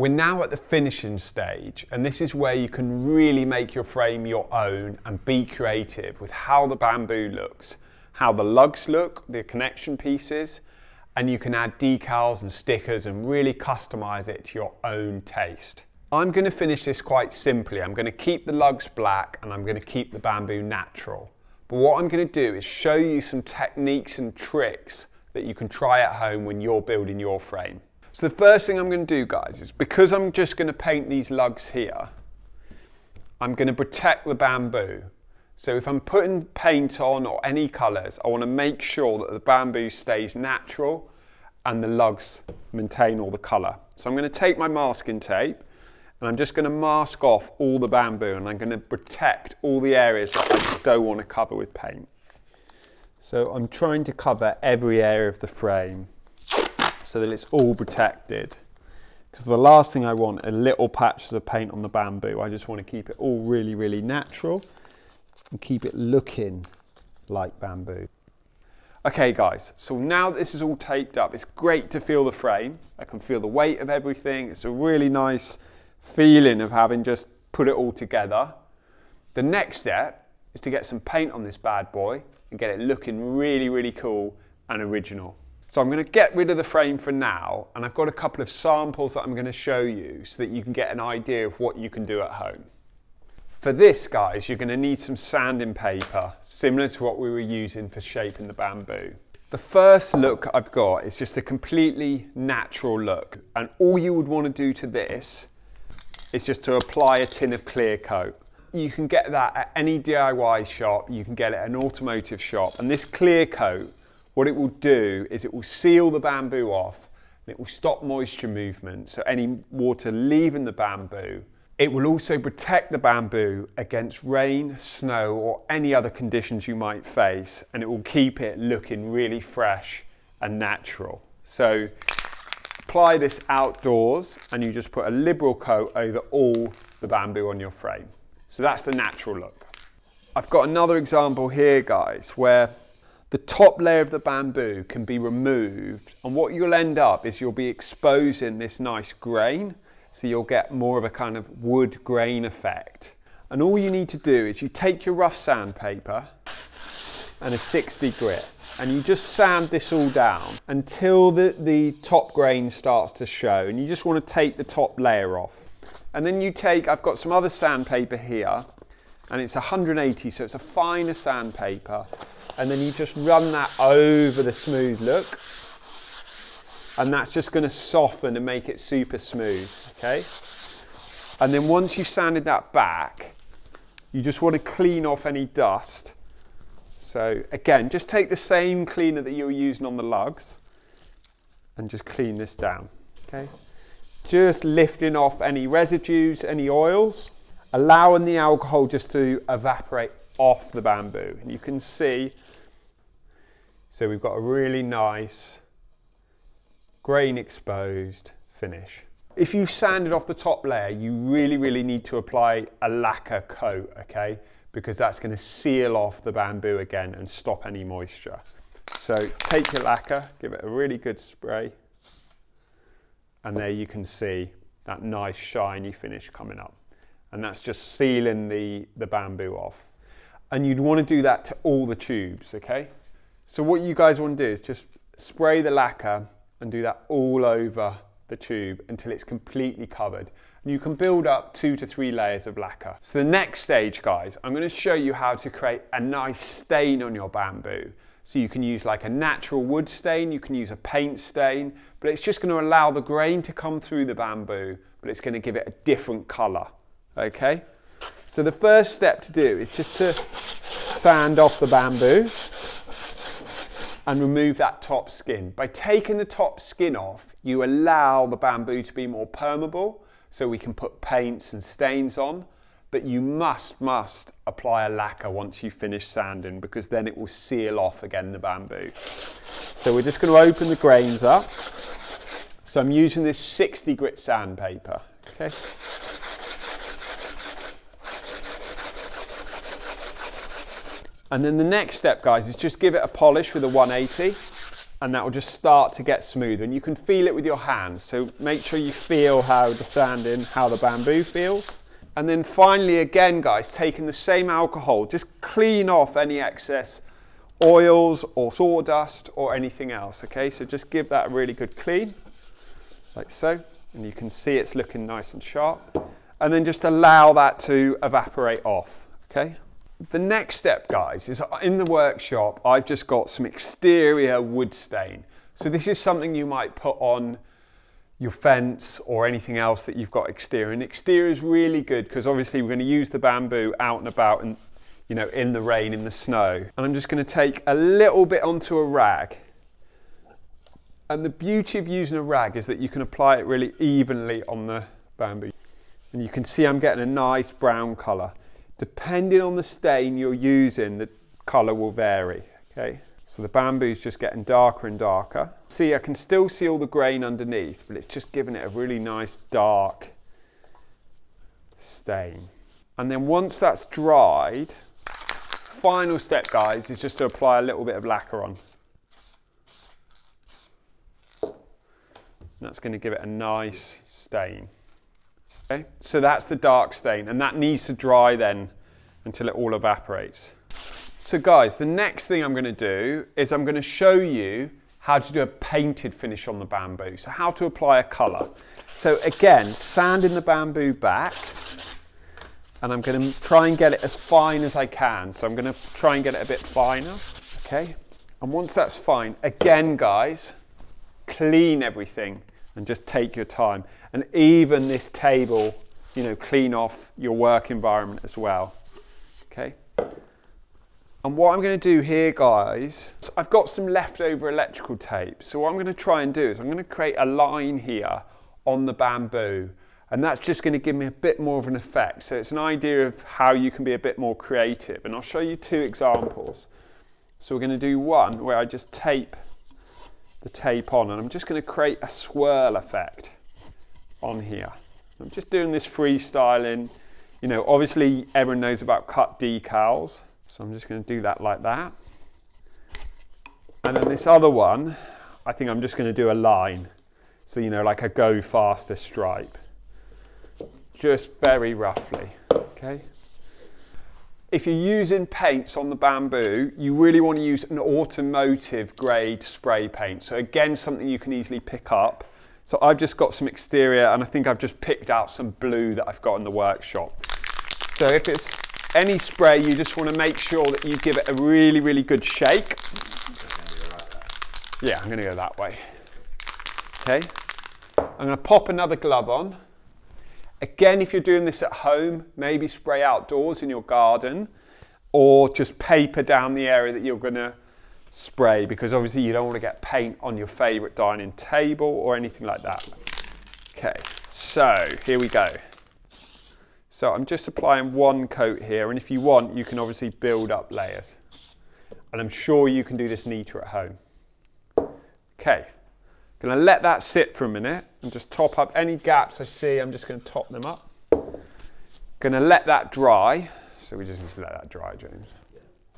We're now at the finishing stage, and this is where you can really make your frame your own and be creative with how the bamboo looks, how the lugs look, the connection pieces, and you can add decals and stickers and really customize it to your own taste. I'm going to finish this quite simply. I'm going to keep the lugs black and I'm going to keep the bamboo natural. But what I'm going to do is show you some techniques and tricks that you can try at home when you're building your frame. So the first thing I'm going to do, guys, is because I'm just going to paint these lugs here, I'm going to protect the bamboo. So if I'm putting paint on or any colours, I want to make sure that the bamboo stays natural and the lugs maintain all the colour. So I'm going to take my masking tape and I'm just going to mask off all the bamboo, and I'm going to protect all the areas that I don't want to cover with paint. So I'm trying to cover every area of the frame so that it's all protected, because the last thing I want are little patches of paint on the bamboo. I just want to keep it all really, really natural and keep it looking like bamboo. Okay guys, so now that this is all taped up, it's great to feel the frame. I can feel the weight of everything. It's a really nice feeling of having just put it all together. The next step is to get some paint on this bad boy and get it looking really, really cool and original. So I'm going to get rid of the frame for now, and I've got a couple of samples that I'm going to show you so that you can get an idea of what you can do at home. For this, guys, you're going to need some sanding paper similar to what we were using for shaping the bamboo. The first look I've got is just a completely natural look, and all you would want to do to this is just to apply a tin of clear coat. You can get that at any DIY shop, you can get it at an automotive shop, and this clear coat, what it will do is it will seal the bamboo off and it will stop moisture movement, so any water leaving the bamboo. It will also protect the bamboo against rain, snow or any other conditions you might face, and it will keep it looking really fresh and natural. So apply this outdoors and you just put a liberal coat over all the bamboo on your frame. So that's the natural look. I've got another example here, guys, where the top layer of the bamboo can be removed, and what you'll end up is you'll be exposing this nice grain, so you'll get more of a kind of wood grain effect. And all you need to do is you take your rough sandpaper and a 60 grit, and you just sand this all down until the top grain starts to show, and you just want to take the top layer off. And then you take, I've got some other sandpaper here, and it's 180, so it's a finer sandpaper, and then you just run that over the smooth look, and that's just going to soften and make it super smooth, okay? And then once you've sanded that back, you just want to clean off any dust. So again, just take the same cleaner that you were using on the lugs and just clean this down, okay? Just lifting off any residues, any oils, allowing the alcohol just to evaporate off the bamboo. And you can see, so we've got a really nice grain exposed finish. If you've sanded off the top layer, you really, really need to apply a lacquer coat, okay? Because that's going to seal off the bamboo again and stop any moisture. So take your lacquer, give it a really good spray, and there you can see that nice shiny finish coming up, and that's just sealing the bamboo off. And you'd want to do that to all the tubes, okay? So what you guys want to do is just spray the lacquer and do that all over the tube until it's completely covered. You can build up 2 to 3 layers of lacquer. So the next stage, guys, I'm going to show you how to create a nice stain on your bamboo. So you can use like a natural wood stain, you can use a paint stain, but it's just going to allow the grain to come through the bamboo, but it's going to give it a different colour, okay? So the first step to do is just to sand off the bamboo and remove that top skin. By taking the top skin off, you allow the bamboo to be more permeable, so we can put paints and stains on, but you must apply a lacquer once you finish sanding, because then it will seal off again the bamboo. So we're just going to open the grains up. So I'm using this 60 grit sandpaper, okay? And then the next step, guys, is just give it a polish with a 180 and that will just start to get smoother, and you can feel it with your hands. So make sure you feel how the bamboo feels. And then finally, again guys, taking the same alcohol, just clean off any excess oils or sawdust or anything else. Okay, so just give that a really good clean, like so, and you can see it's looking nice and sharp. And then just allow that to evaporate off, okay? The next step, guys, is in the workshop, I've just got some exterior wood stain. So this is something you might put on your fence or anything else that you've got exterior. And exterior is really good because obviously we're gonna use the bamboo out and about and, you know, in the rain, in the snow. And I'm just gonna take a little bit onto a rag. And the beauty of using a rag is that you can apply it really evenly on the bamboo. And you can see I'm getting a nice brown colour. Depending on the stain you're using, the colour will vary. Okay, so the bamboo's just getting darker and darker. See, I can still see all the grain underneath, but it's just giving it a really nice dark stain. And then once that's dried, final step, guys, is just to apply a little bit of lacquer on. And that's going to give it a nice stain. Okay, so that's the dark stain, and that needs to dry then until it all evaporates. So guys, the next thing I'm going to do is I'm going to show you how to do a painted finish on the bamboo, so how to apply a colour. So again, sanding the bamboo back, and I'm going to try and get it as fine as I can. So I'm going to try and get it a bit finer, okay? And once that's fine, again guys, clean everything and just take your time. And even this table, you know, clean off your work environment as well, okay? And what I'm going to do here, guys, so I've got some leftover electrical tape. So what I'm going to try and do is I'm going to create a line here on the bamboo, and that's just going to give me a bit more of an effect. So it's an idea of how you can be a bit more creative. And I'll show you two examples. So we're going to do one where I just tape the tape on, and I'm just going to create a swirl effect on here. I'm just doing this freestyling, you know, obviously everyone knows about cut decals, so I'm just going to do that like that. And then this other one, I think I'm just going to do a line, so, you know, like a go faster stripe, just very roughly, okay? If you're using paints on the bamboo, you really want to use an automotive grade spray paint, so again something you can easily pick up. So I've just got some exterior, and I think I've just picked out some blue that I've got in the workshop. So if it's any spray, you just want to make sure that you give it a really, really good shake. Yeah, I'm going to go that way. Okay. I'm going to pop another glove on. Again, if you're doing this at home, maybe spray outdoors in your garden, or just paper down the area that you're going to spray, because obviously you don't want to get paint on your favorite dining table or anything like that. Okay, so here we go. So I'm just applying one coat here, and if you want, you can obviously build up layers, and I'm sure you can do this neater at home. Okay, I'm going to let that sit for a minute and just top up any gaps I see. I'm just going to top them up. Going to let that dry, so we just need to let that dry, James.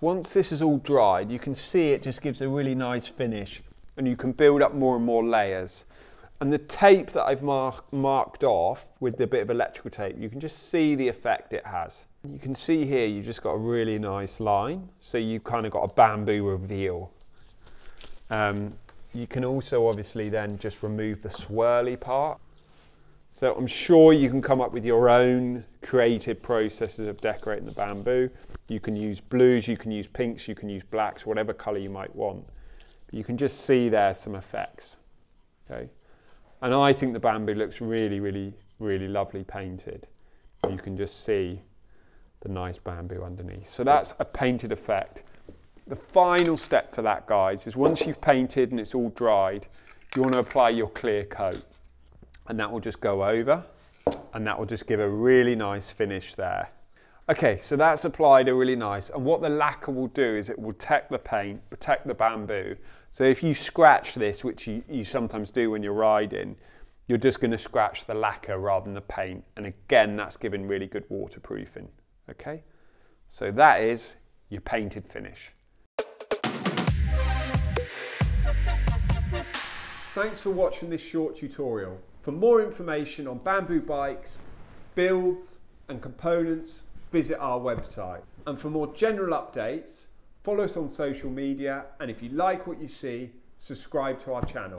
Once this is all dried, you can see it just gives a really nice finish, and you can build up more and more layers. And the tape that I've marked off with the bit of electrical tape, you can just see the effect it has. You can see here you just got a really nice line, so you kind of got a bamboo reveal. You can also obviously then just remove the swirly part. So I'm sure you can come up with your own creative processes of decorating the bamboo. You can use blues, you can use pinks, you can use blacks, whatever colour you might want. But you can just see there some effects. Okay, and I think the bamboo looks really, really, really lovely painted. You can just see the nice bamboo underneath. So that's a painted effect. The final step for that, guys, is once you've painted and it's all dried, you want to apply your clear coat. And that will just go over, and that will just give a really nice finish there. Okay, so that's applied a really nice, and what the lacquer will do is it will protect the paint, protect the bamboo. So if you scratch this, which you sometimes do when you're riding, you're just going to scratch the lacquer rather than the paint, and again that's giving really good waterproofing. Okay, so that is your painted finish. Thanks for watching this short tutorial. For more information on bamboo bikes, builds and components, visit our website. And for more general updates, follow us on social media, and if you like what you see, subscribe to our channel.